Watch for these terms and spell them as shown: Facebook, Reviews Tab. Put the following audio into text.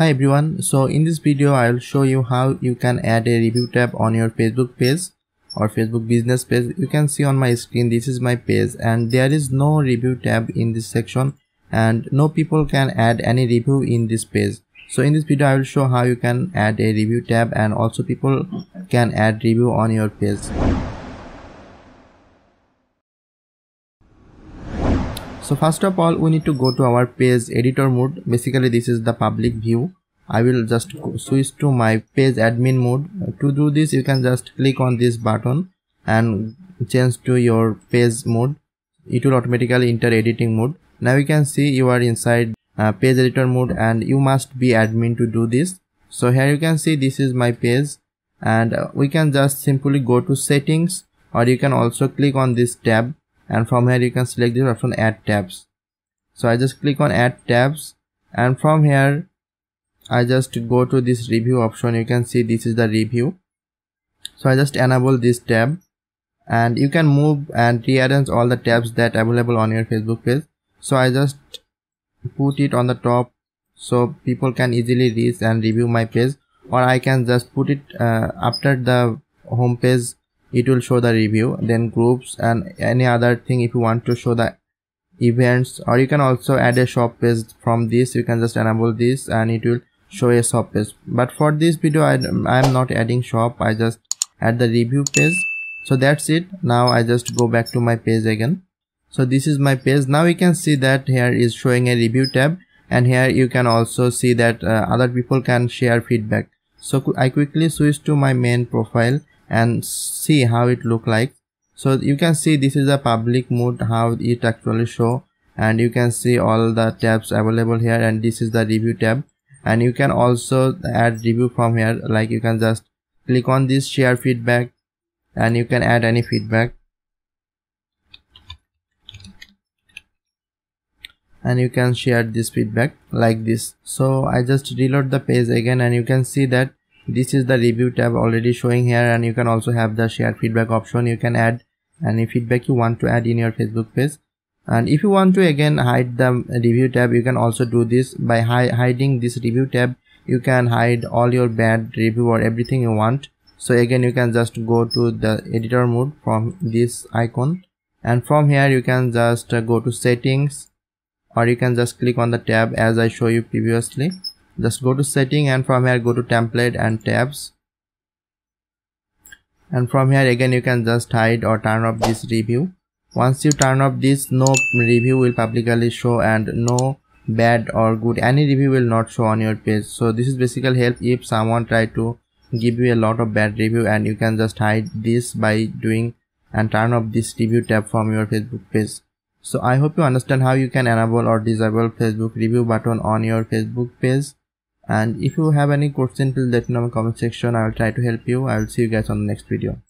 Hi everyone, so in this video I will show you how you can add a review tab on your Facebook page or Facebook business page. You can see on my screen this is my page and there is no review tab in this section and no people can add any review in this page. So in this video I will show how you can add a review tab and also people can add review on your page. So first of all we need to go to our page editor mode. Basically this is the public view. I will just switch to my page admin mode. To do this you can just click on this button and change to your page mode. It will automatically enter editing mode. Now you can see you are inside page editor mode and you must be admin to do this. So here you can see this is my page and we can just simply go to settings or you can also click on this tab. And from here you can select the option add tabs. So I just click on add tabs and from here I just go to this review option. You can see this is the review. So I just enable this tab and you can move and rearrange all the tabs that are available on your Facebook page. So I just put it on the top so people can easily reach and review my page, or I can just put it after the home page. It will show the review, then groups and any other thing if you want to show the events, or you can also add a shop page from this. You can just enable this and it will show a shop page, but for this video I am not adding shop. I just add the review page. So that's it. Now I just go back to my page again. So this is my page. Now you can see that here is showing a review tab and here you can also see that other people can share feedback. So I quickly switch to my main profile and see how it look like. So you can see this is a public mode how it actually show, and you can see all the tabs available here, and this is the review tab and you can also add review from here. Like you can just click on this share feedback and you can add any feedback, and you can share this feedback like this. So I just reload the page again and you can see that this is the review tab already showing here, and you can also have the share feedback option. You can add any feedback you want to add in your Facebook page, and if you want to again hide the review tab you can also do this by hiding this review tab. You can hide all your bad review or everything you want. So again you can just go to the editor mode from this icon, and from here you can just go to settings, or you can just click on the tab as I show you previously. Just go to setting and from here go to template and tabs, and from here again you can just hide or turn off this review. Once you turn off this, no review will publicly show and no bad or good, any review will not show on your page. So this is basically help if someone try to give you a lot of bad review, and you can just hide this by doing and turn off this review tab from your Facebook page. So I hope you understand how you can enable or disable Facebook review button on your Facebook page. And if you have any question, please let me know in the comment section. I will try to help you. I will see you guys on the next video.